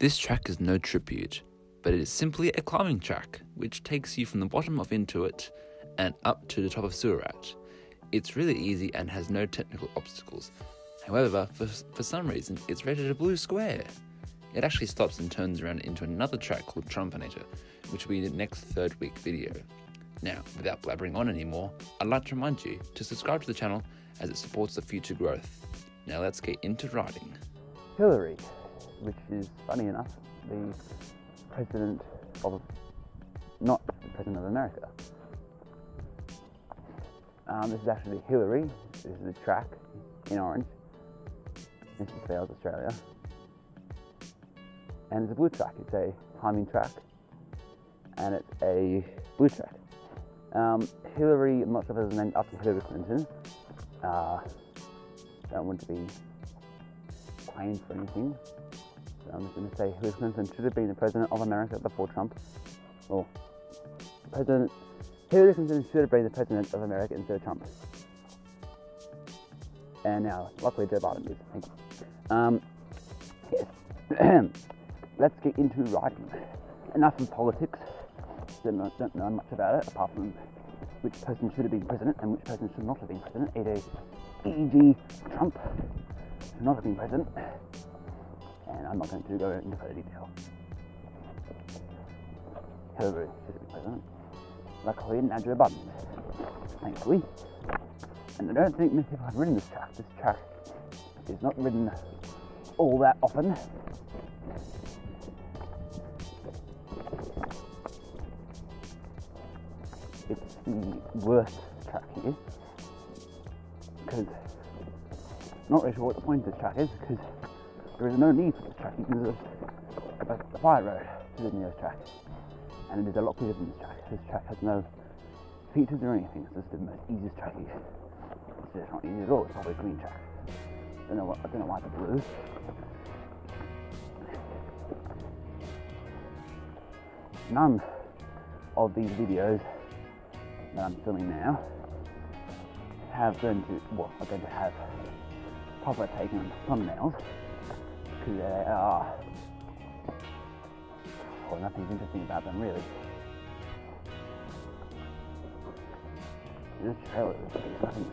This track is no tribute, but it is simply a climbing track, which takes you from the bottom of Intuit and up to the top of Surat. It's really easy and has no technical obstacles. However, for some reason, it's rated a blue square. It actually stops and turns around into another track called Trumpinator, which will be the next third week video. Now, without blabbering on anymore, I'd like to remind you to subscribe to the channel as it supports the future growth. Now let's get into writing. Hillary, which is, funny enough, the president of, not the president of America. This is actually Hillary. This is the track in Orange. This is Wales, Australia. And it's a blue track. It's a climbing track, and it's a blue track. Hillary, I'm not sure if it was named after Hillary Clinton. Don't want to be claimed for anything. So I'm just going to say Hillary Clinton should have been the president of America before Trump. Or president. Hillary Clinton should have been the president of America instead of Trump. And now, luckily, Joe Biden is. Thank you. Yes. Let's get into writing. Enough of politics. Don't know much about it apart from which person should have been president and which person should not have been president. E.g. Trump should not have been president. And I'm not going to go into further detail. Hillary should have been president. Luckily, now Joe Biden, thankfully. And I don't think many people have written this track. This track is not written all that often. It's the worst track here, because I'm not really sure what the point of this track is, because there is no need for this track. You can just go back to the fire road to the nearest track. And it is a lot bigger than this track. This track has no features or anything. It's just the most easiest track here. It's not easy at all. It's probably a green track. I don't know why the blue. None of these videos that I'm filming now are going to have proper taken on thumbnails, because they are. Well, nothing's interesting about them, really. There's trailers, there's nothing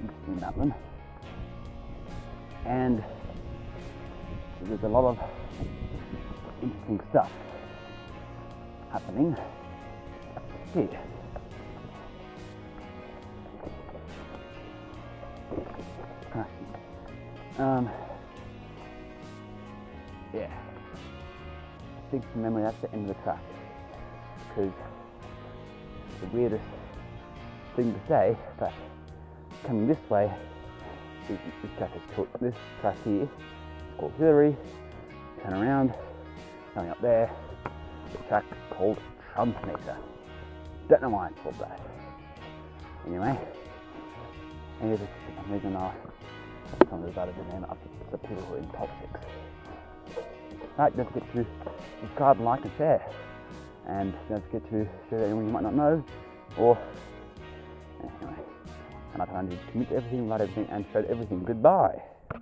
interesting about them. And there's a lot of interesting stuff happening here. Yeah. I think from memory that's the end of the track, because it's the weirdest thing to say, but coming this way, this track is called, this track here is called Hillary, turn around, coming up there, the track called Trumpmaker. Don't know why it's called that. Anyway, maybe this is the reason I'll come about it and up to the people who are in politics. Right, don't forget to subscribe, like and share, and don't forget to share anyone you might not know, or anyway, and I plan to commit to everything, write everything and shred everything. Goodbye!